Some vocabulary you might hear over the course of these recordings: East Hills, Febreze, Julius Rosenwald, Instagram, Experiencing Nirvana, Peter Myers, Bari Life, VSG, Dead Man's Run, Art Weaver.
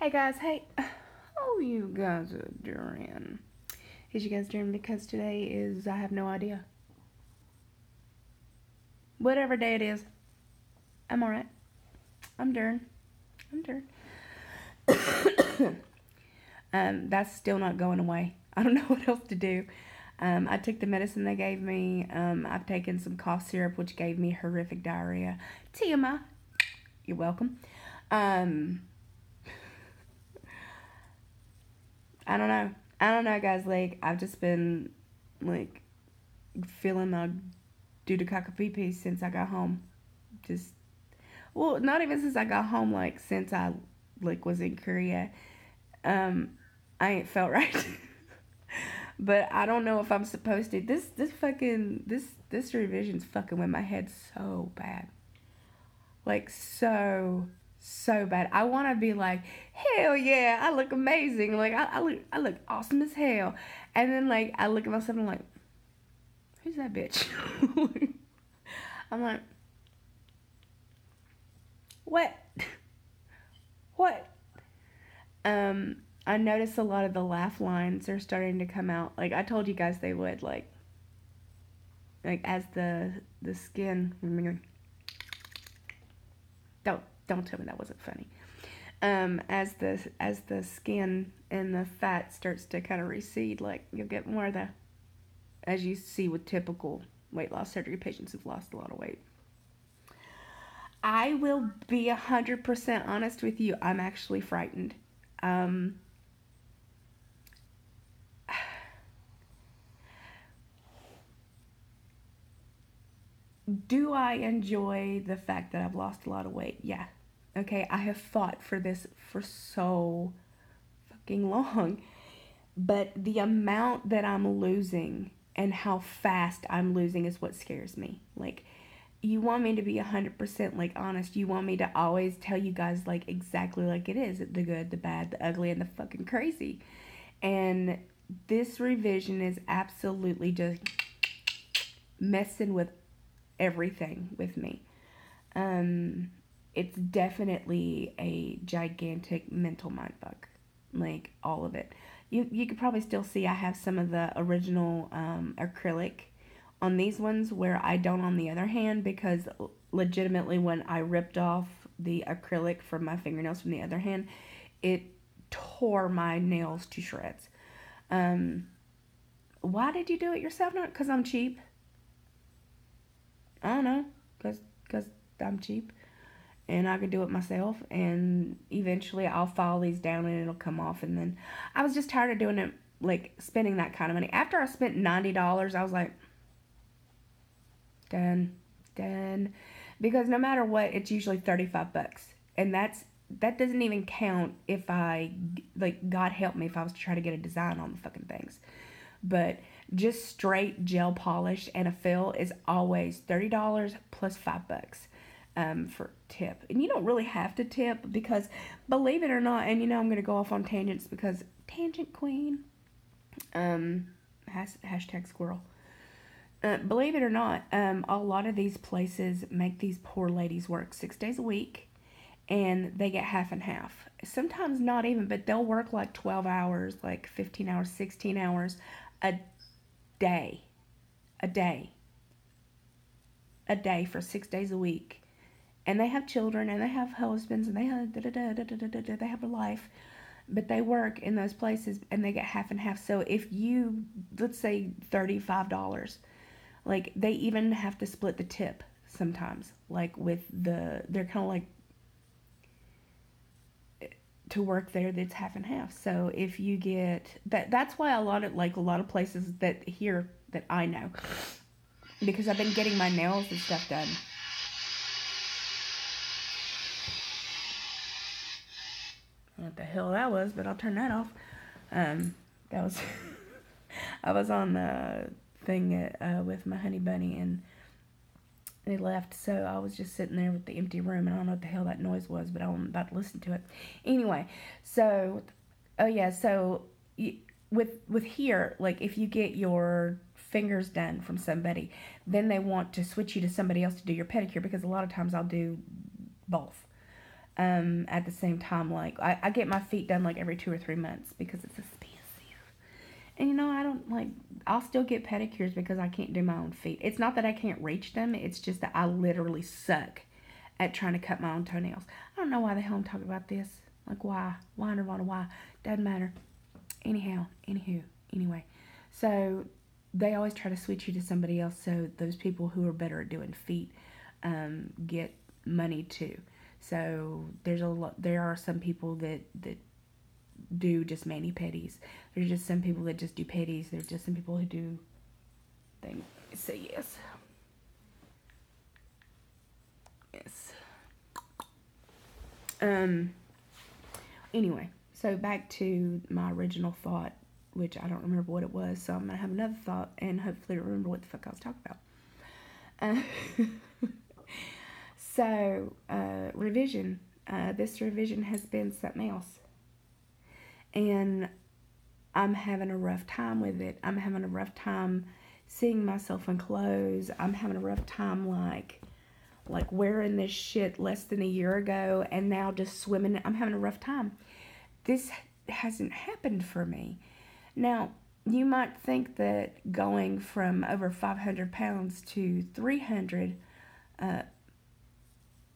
Hey guys, hey, oh, you guys are doing, is you guys doing, because today is, I have no idea, whatever day it is, I'm alright, I'm doing, that's still not going away. I don't know what else to do. I took the medicine they gave me. I've taken some cough syrup, which gave me horrific diarrhea. TMI. You're welcome. I don't know, guys. Like, I've just been, like, feeling my doo-doo-cock-a-pee-pee since I got home. Just, well, not even since I got home. Like, since I, like, was in Korea. I ain't felt right. But I don't know if I'm supposed to. This revision's fucking with my head so bad. Like, so bad. I want to be like, hell yeah, I look amazing. Like, I look awesome as hell. And then, like, I look at myself and I'm like, who's that bitch? I'm like, what? I noticed a lot of the laugh lines are starting to come out. Like, I told you guys they would, like as the skin. Don't tell me that wasn't funny. As the skin and the fat starts to kind of recede, like, you'll get more of the, as you see with typical weight loss surgery patients who've lost a lot of weight. I will be 100% honest with you. I'm actually frightened. Do I enjoy the fact that I've lost a lot of weight? Yeah. Okay, I have fought for this for so fucking long. But the amount that I'm losing and how fast I'm losing is what scares me. Like, you want me to be 100% like honest. You want me to always tell you guys like exactly like it is. The good, the bad, the ugly, and the fucking crazy. And this revision is absolutely just messing with everything with me. It's definitely a gigantic mental mindfuck. Like, all of it. You could probably still see I have some of the original acrylic on these ones, where I don't on the other hand, because legitimately when I ripped off the acrylic from my fingernails from the other hand, it tore my nails to shreds. Why did you do it yourself? Not because I'm cheap. I don't know, because I'm cheap and I can do it myself, and eventually I'll file these down and it'll come off. And then I was just tired of doing it, like spending that kind of money. After I spent $90, I was like, done, because no matter what, it's usually $35, and that doesn't even count if I, like, God help me if I was to try to get a design on the fucking things. But just straight gel polish and a fill is always $30 plus $5 for tip, and you don't really have to tip, because believe it or not, and you know I'm gonna go off on tangents because tangent queen, hashtag squirrel. Believe it or not, a lot of these places make these poor ladies work 6 days a week, and they get half and half. Sometimes not even, but they'll work like 12 hours, like 15 hours, 16 hours a day for 6 days a week. And they have children, and they have husbands, and they have a life. But they work in those places, and they get half and half. So if you, let's say $35, like, they even have to split the tip sometimes. Like, with they're kind of like, to work there, that's half and half. So if you get, that's why a lot of places that here that I know, because I've been getting my nails and stuff done. What the hell that was, but I'll turn that off. That was I was on the thing with my honey bunny, and they left, so I was just sitting there with the empty room, and I don't know what the hell that noise was, but I'm about to listen to it anyway. So with here, like, if you get your fingers done from somebody, then they want to switch you to somebody else to do your pedicure, because a lot of times I'll do both. At the same time, like, I get my feet done, like, every 2 or 3 months because it's expensive. And, you know, I don't, like, I'll still get pedicures because I can't do my own feet. It's not that I can't reach them. It's just that I literally suck at trying to cut my own toenails. I don't know why the hell I'm talking about this. Like, why? Why, Nirvana, why? Doesn't matter. Anyway. So, they always try to switch you to somebody else, so those people who are better at doing feet get money, too. So, there are some people that do just mani-pedis. There's just some people that just do pedis. There's just some people who do things. So, yes. Yes. Anyway, so back to my original thought, which I don't remember what it was, so I'm going to have another thought and hopefully remember what the fuck I was talking about. So, revision. This revision has been something else. And I'm having a rough time with it. I'm having a rough time seeing myself in clothes. I'm having a rough time, like wearing this shit less than a year ago and now just swimming. I'm having a rough time. This hasn't happened for me. Now, you might think that going from over 500 pounds to 300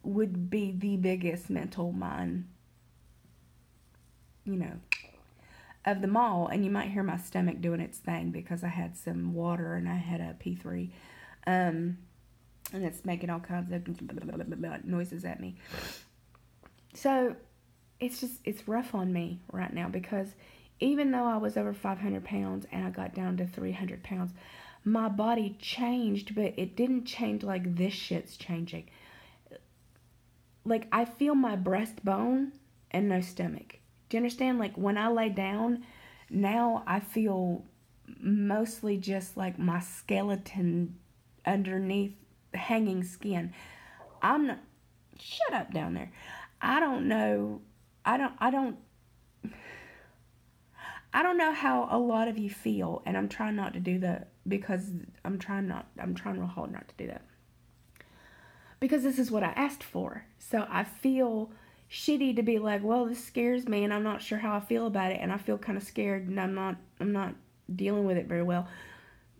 would be the biggest mental mind, you know, of them all. And you might hear my stomach doing its thing because I had some water and I had a P3. And it's making all kinds of noises at me. So, it's rough on me right now because even though I was over 500 pounds and I got down to 300 pounds, my body changed, but it didn't change like this shit's changing. Like, I feel my breastbone and no stomach. Do you understand? Like, when I lay down, now I feel mostly just like my skeleton underneath hanging skin. I'm not... Shut up down there. I don't know how a lot of you feel, and I'm trying not to do that because I'm trying real hard not to do that. Because this is what I asked for. So I feel shitty to be like, well, this scares me and I'm not sure how I feel about it, and I feel kind of scared and I'm not dealing with it very well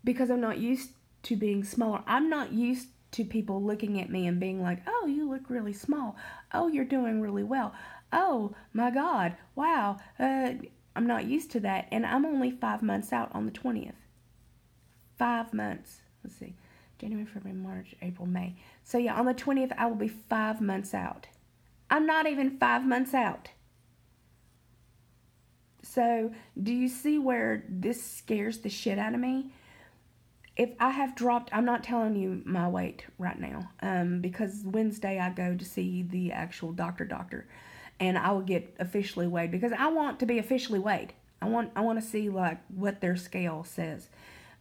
because I'm not used to being smaller. I'm not used to people looking at me and being like, oh, you look really small. Oh, you're doing really well. Oh, my God. Wow. I'm not used to that, and I'm only 5 months out on the 20th. 5 months. Let's see. January, February, March, April, May. So, yeah, on the 20th, I will be 5 months out. I'm not even 5 months out. So, do you see where this scares the shit out of me? If I have dropped, I'm not telling you my weight right now, because Wednesday I go to see the actual doctor. And I will get officially weighed because I want to be officially weighed. I want to see like what their scale says,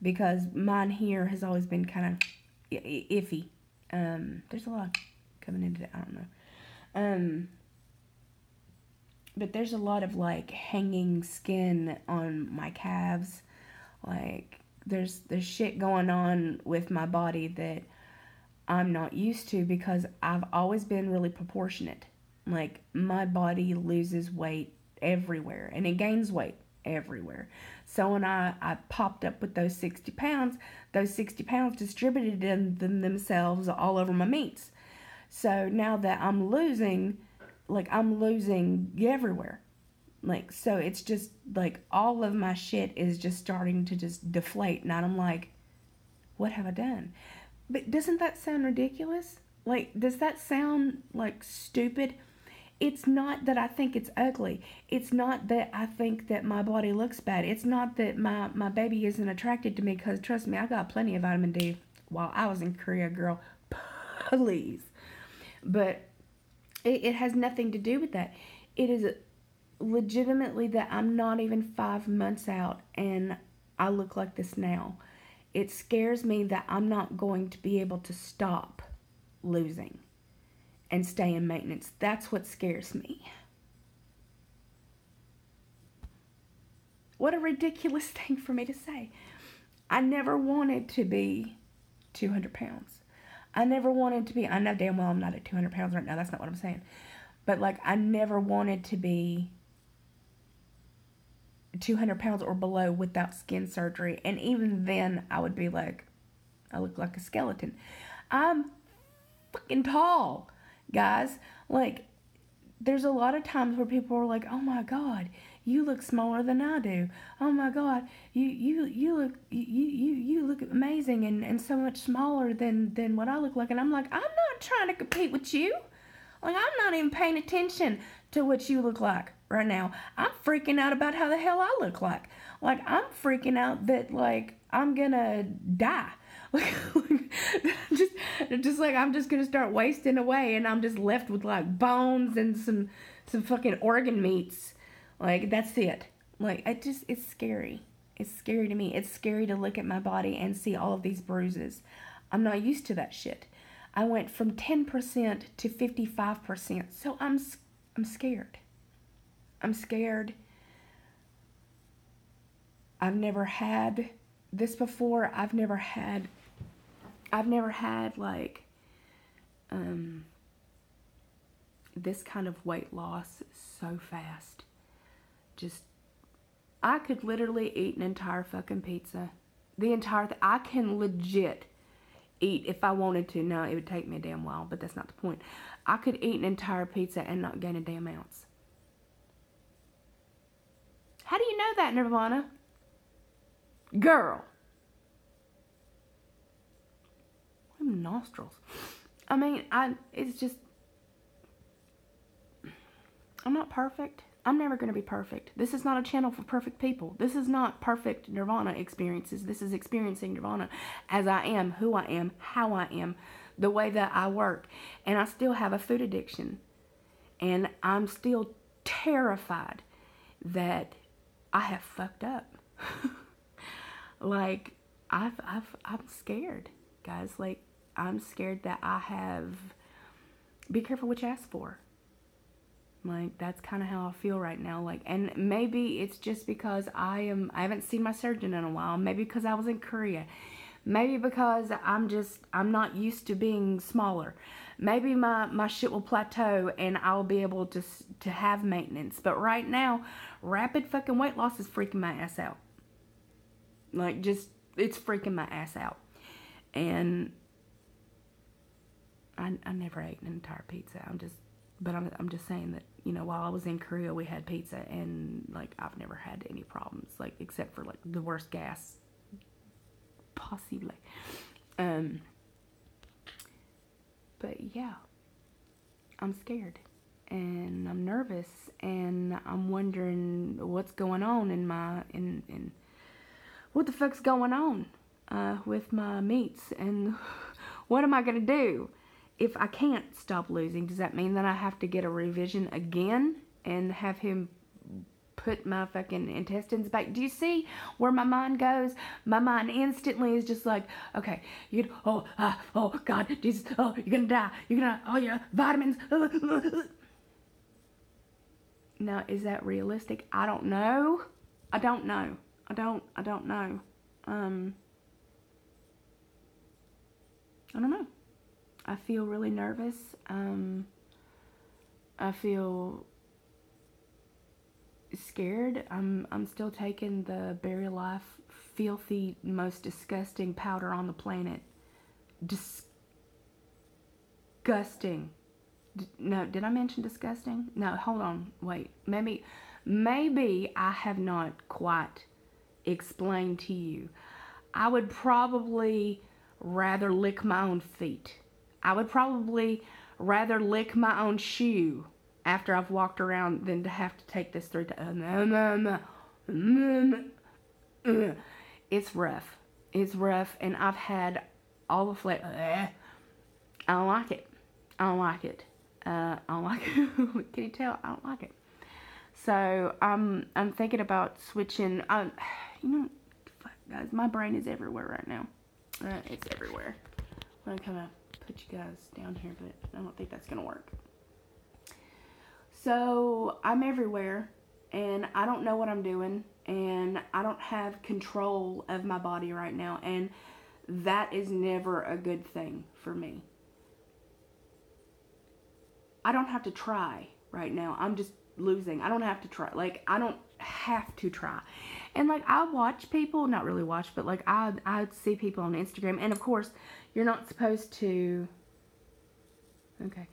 because mine here has always been kind of iffy. There's a lot coming into that. I don't know. But there's a lot of like hanging skin on my calves. Like there's shit going on with my body that I'm not used to because I've always been really proportionate. Like, my body loses weight everywhere, and it gains weight everywhere. So when I popped up with those 60 pounds, distributed themselves all over my meats. So now that I'm losing everywhere. Like, so it's just, like, all of my shit is just starting to just deflate, and I'm like, what have I done? But doesn't that sound ridiculous? Like, does that sound, like, stupid? It's not that I think it's ugly. It's not that I think that my body looks bad. It's not that my baby isn't attracted to me, because trust me, I got plenty of vitamin D while I was in Korea, girl. Please. But it has nothing to do with that. It is legitimately that I'm not even 5 months out and I look like this now. It scares me that I'm not going to be able to stop losing and stay in maintenance. That's what scares me. What a ridiculous thing for me to say. I never wanted to be 200 pounds. I know damn well I'm not at 200 pounds right now. That's not what I'm saying. But, like, I never wanted to be 200 pounds or below without skin surgery. And even then, I would be like, I look like a skeleton. I'm fucking tall, guys. Like, there's a lot of times where people are like, oh, my God, you look smaller than I do. Oh, my God, you look amazing and so much smaller than what I look like. And I'm like, I'm not trying to compete with you. Like, I'm not even paying attention to what you look like right now. I'm freaking out about how the hell I look like. Like, I'm freaking out that, like, I'm gonna die. Just like, I'm just gonna start wasting away, and I'm just left with, like, bones and some fucking organ meats. Like, that's it. Like, it's scary. It's scary to me. It's scary to look at my body and see all of these bruises. I'm not used to that shit. I went from 10% to 55%. So I'm scared. I'm scared. I've never had this before. I've never had like this kind of weight loss so fast. Just, I could literally eat an entire fucking pizza. I can legit eat, if I wanted to. No, it would take me a damn while, but that's not the point. I could eat an entire pizza and not gain a damn ounce. How do you know that, Nirvana? Girl. Nostrils. I mean, it's just, I'm not perfect. I'm never going to be perfect. This is not a channel for perfect people. This is not perfect Nirvana experiences. This is experiencing Nirvana as I am, who I am, how I am, the way that I work. And I still have a food addiction. And I'm still terrified that I have fucked up. Like, I'm scared, guys. Like, I'm scared that I have, be careful what you ask for. Like, that's kind of how I feel right now. Like, and maybe it's just because I haven't seen my surgeon in a while. Maybe because I was in Korea. Maybe because I'm not used to being smaller. Maybe my shit will plateau and I'll be able to have maintenance. But right now, rapid fucking weight loss is freaking my ass out. Like, just, it's freaking my ass out. And I never ate an entire pizza. I'm just saying that, you know, while I was in Korea, we had pizza, and, like, I've never had any problems, like, except for, like, the worst gas possibly. But yeah, I'm scared and I'm nervous and I'm wondering what's going on in what the fuck's going on with my meats, and what am I gonna do? If I can't stop losing, does that mean that I have to get a revision again and have him put my fucking intestines back? Do you see where my mind goes? My mind instantly is just like, okay, oh, God, Jesus, oh, you're gonna die. You're gonna, oh, yeah, vitamins. Now, is that realistic? I don't know. I don't know. I feel really nervous. I feel scared. I'm still taking the Bari Life filthy, most disgusting powder on the planet. Disgusting. No, did I mention disgusting? No, hold on, wait. Maybe I have not quite explained to you. I would probably rather lick my own feet. I would probably rather lick my own shoe after I've walked around than to have to take this through to. It's rough, and I've had all the flavor. I don't like it. I don't like it. Can you tell? I don't like it. So I'm thinking about switching. You know, fuck, guys, my brain is everywhere right now. It's everywhere. I'm gonna put you guys down here, but I don't think that's gonna work. So I'm everywhere, and I don't know what I'm doing, and I don't have control of my body right now, and that is never a good thing for me. I don't have to try right now. I'm just losing. I don't have to try. Like, I don't have to try. And like, I watch people, not really watch, but like I see people on Instagram, and of course you're not supposed to, okay.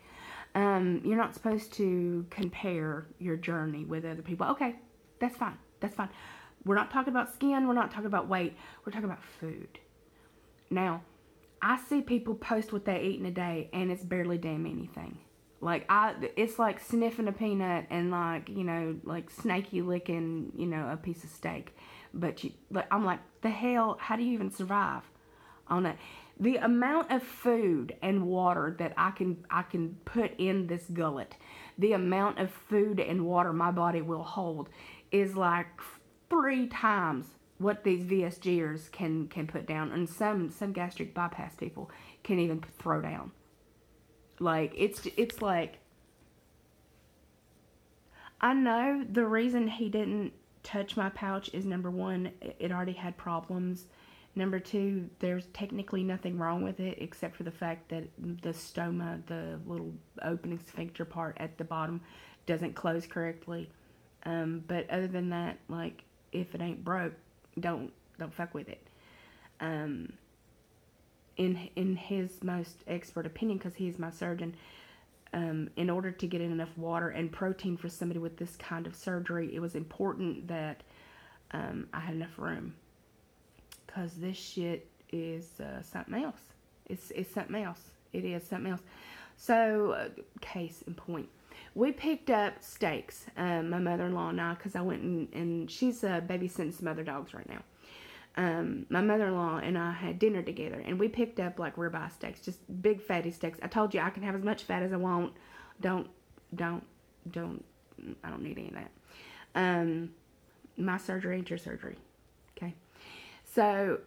You're not supposed to compare your journey with other people. Okay. That's fine. That's fine. We're not talking about skin. We're not talking about weight. We're talking about food. Now, I see people post what they eat in a day, and it's barely damn anything. Like, it's like sniffing a peanut and, like, you know, like snaky licking, you know, a piece of steak. But I'm like, the hell, how do you even survive on it? The amount of food and water that I can put in this gullet, the amount of food and water my body will hold is like 3 times what these VSGers can put down, and some gastric bypass people can even throw down. Like, it's like, I know the reason he didn't touch my pouch is, number one, it already had problems. Number two, there's technically nothing wrong with it except for the fact that the stoma, the little opening sphincter part at the bottom, doesn't close correctly. But other than that, like, if it ain't broke, don't fuck with it. In his most expert opinion, because he is my surgeon, in order to get in enough water and protein for somebody with this kind of surgery, it was important that I had enough room. Because this shit is something else. It's something else. It is something else. So, case in point. We picked up steaks, my mother-in-law and I, because I went and she's babysitting some other dogs right now. My mother-in-law and I had dinner together, and we picked up like ribeye steaks, just big fatty steaks. I told you I can have as much fat as I want. I don't need any of that. My surgery ain't your surgery. Okay. So,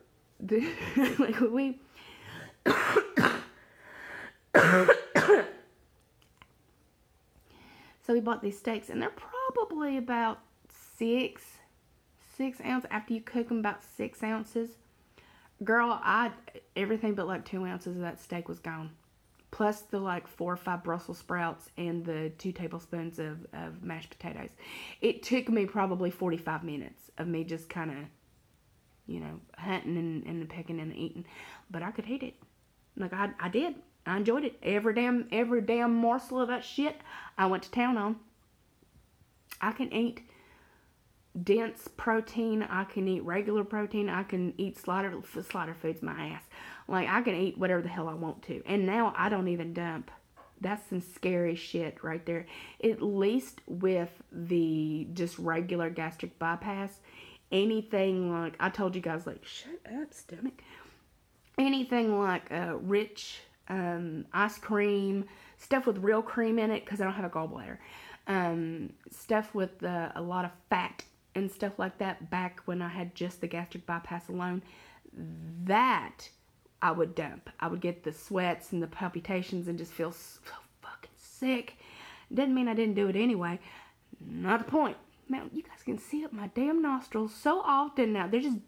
So we bought these steaks, and they're probably about 6 ounces. After you cook them, about 6 ounces. Girl, everything but like 2 ounces of that steak was gone. Plus the like 4 or 5 Brussels sprouts and the 2 tablespoons of mashed potatoes. It took me probably 45 minutes of me just kind of, you know, hunting and pecking and eating. But I could eat it. Like, I did. I enjoyed it. Every damn morsel of that shit I went to town on. I can eat dense protein. I can eat regular protein. I can eat slider food's my ass. Like, I can eat whatever the hell I want to. And now I don't even dump. That's some scary shit right there. At least with the just regular gastric bypass, anything like, I told you guys, like, shut up, stomach. Anything like rich ice cream, stuff with real cream in it, because I don't have a gallbladder, stuff with a lot of fat and stuff like that, back when I had just the gastric bypass alone, that I would dump. I would get the sweats and the palpitations and just feel so fucking sick. Didn't mean I didn't do it anyway. Not the point. Man, you guys can see up my damn nostrils so often now. They're just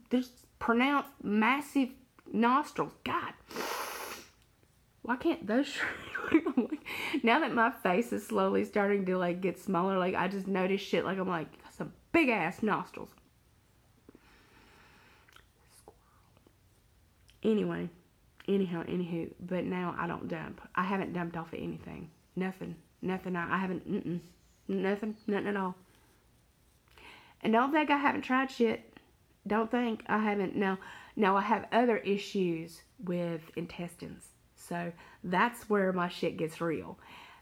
pronounced massive nostrils. God. Why can't those shrink? Now that my face is slowly starting to, like, get smaller, like, I just notice shit. Like, I'm like, some big-ass nostrils. Squirrel. Anywho. But now I don't dump. I haven't dumped off of anything. Nothing. I haven't, nothing at all. And don't think I haven't tried shit. Don't think I haven't. Now I have other issues with intestines. So that's where my shit gets real,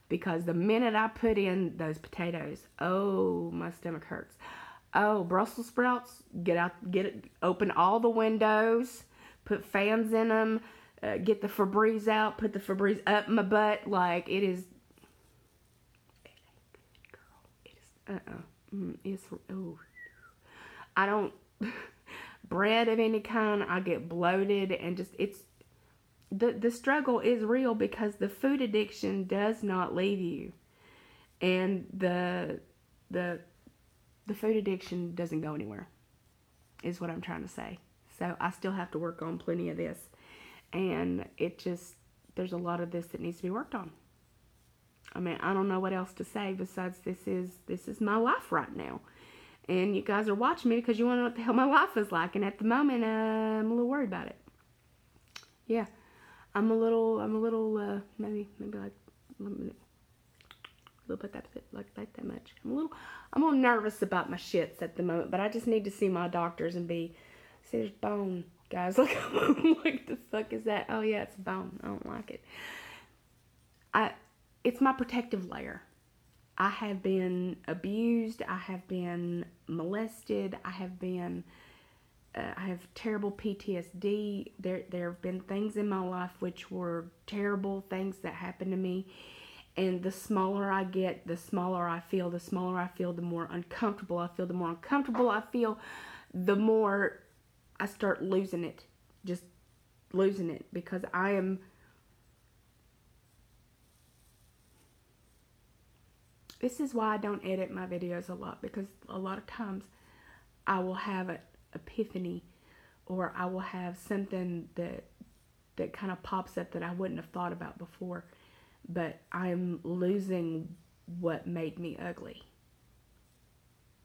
because the minute I put in those potatoes, oh, my stomach hurts. Oh, Brussels sprouts, get it, open all the windows, put fans in them, get the Febreze out, put the Febreze up my butt. Like, it is, it ain't good, girl. It is, I don't, bread of any kind, I get bloated, and just, it's, The struggle is real, because the food addiction does not leave you, and the food addiction doesn't go anywhere, is what I'm trying to say. So I still have to work on plenty of this, and there's a lot of this that needs to be worked on. I mean, I don't know what else to say besides this is my life right now. And you guys are watching me because you want to know what the hell my life is like. And at the moment, I'm a little worried about it. Yeah. I'm a little, maybe like, a little bit like that much. I'm a little nervous about my shits at the moment, but I just need to see my doctors and see there's bone, guys. Like, what the fuck is that? Oh yeah, it's bone. I don't like it. It's my protective layer. I have been abused. I have been molested. I have terrible PTSD. There have been things in my life which were terrible things that happened to me. And the smaller I get, the smaller I feel. The smaller I feel, the more uncomfortable I feel. The more uncomfortable I feel, the more I start losing it. Just losing it. Because I am... This is why I don't edit my videos a lot. Because a lot of times I will have an epiphany. Or I will have something that kind of pops up that I wouldn't have thought about before. But I'm losing what made me ugly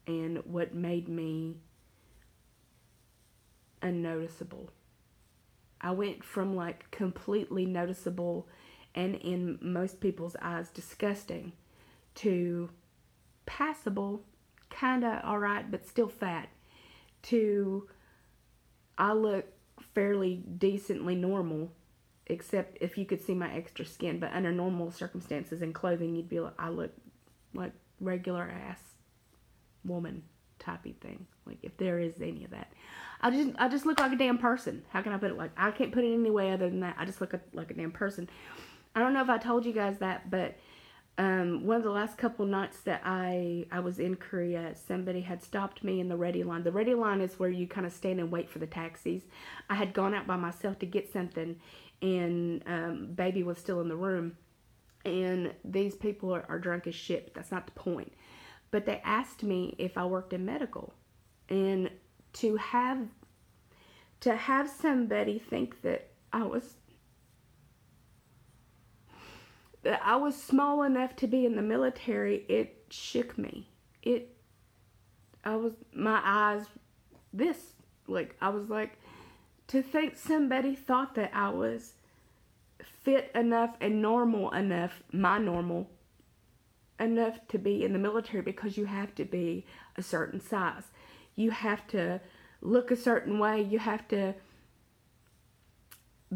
and what made me unnoticeable. I went from like completely noticeable and in most people's eyes disgusting to passable, kind of alright, but still fat, to I look fairly decently normal. Except if you could see my extra skin. But under normal circumstances and clothing, you'd be like, I look like regular ass woman typey thing. Like, if there is any of that. I just look like a damn person. How can I put it? Like, I can't put it any way other than that. I just look like a damn person. I don't know if I told you guys that, but one of the last couple nights that I was in Korea, somebody had stopped me in the ready line. The ready line is where you kind of stand and wait for the taxis. I had gone out by myself to get something, and baby was still in the room, and these people are drunk as shit, but that's not the point. But they asked me if I worked in medical, and to have somebody think that I was small enough to be in the military, it shook me. To think somebody thought that I was fit enough and normal enough to be in the military, because you have to be a certain size. You have to look a certain way. You have to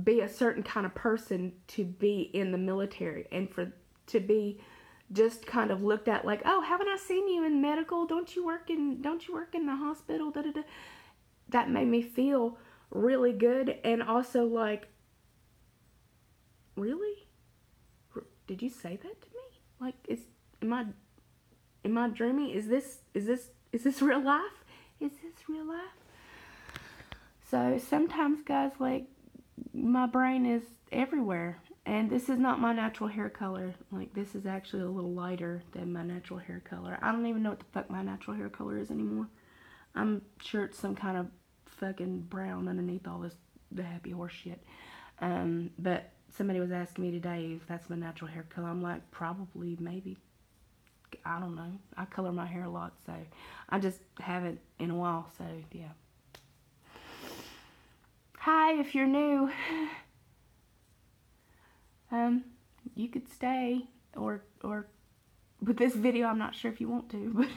be a certain kind of person to be in the military, and to be just kind of looked at like, oh, haven't I seen you in medical? Don't you work in the hospital? Da, da, da. That made me feel really good, and also like, really? Did you say that to me? Like, am I dreaming? Is this real life? Is this real life? So sometimes, guys, like, my brain is everywhere, and this is not my natural hair color. Like, this is actually a little lighter than my natural hair color. I don't even know what the fuck my natural hair color is anymore. I'm sure it's some kind of fucking brown underneath all this, the happy horse shit. But somebody was asking me today if that's my natural hair color. I'm like, probably, maybe, I don't know. I color my hair a lot, so I just haven't in a while, so yeah. Hi, if you're new, you could stay, or with this video, I'm not sure if you want to, but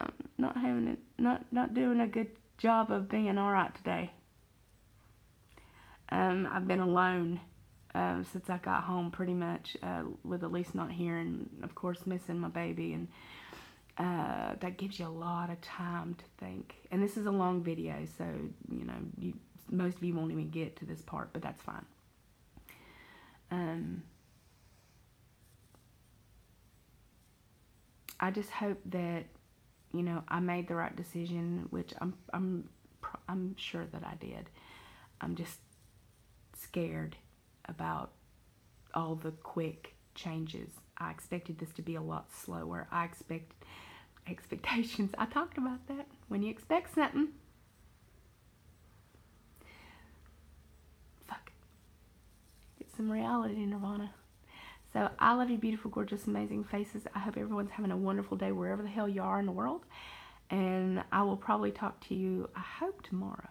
I'm not having it, not doing a good job of being alright today. I've been alone since I got home, pretty much, with Elise not here, and of course missing my baby, and that gives you a lot of time to think. And this is a long video, so you know, most of you won't even get to this part, but that's fine. I just hope that, you know, I made the right decision, which I'm sure that I did. I'm just scared about all the quick changes. I expected this to be a lot slower. I expect expectations. I talked about that. When you expect something, fuck, get some reality, Nirvana. So I love you, beautiful, gorgeous, amazing faces. I hope everyone's having a wonderful day wherever the hell you are in the world. And I will probably talk to you, I hope, tomorrow.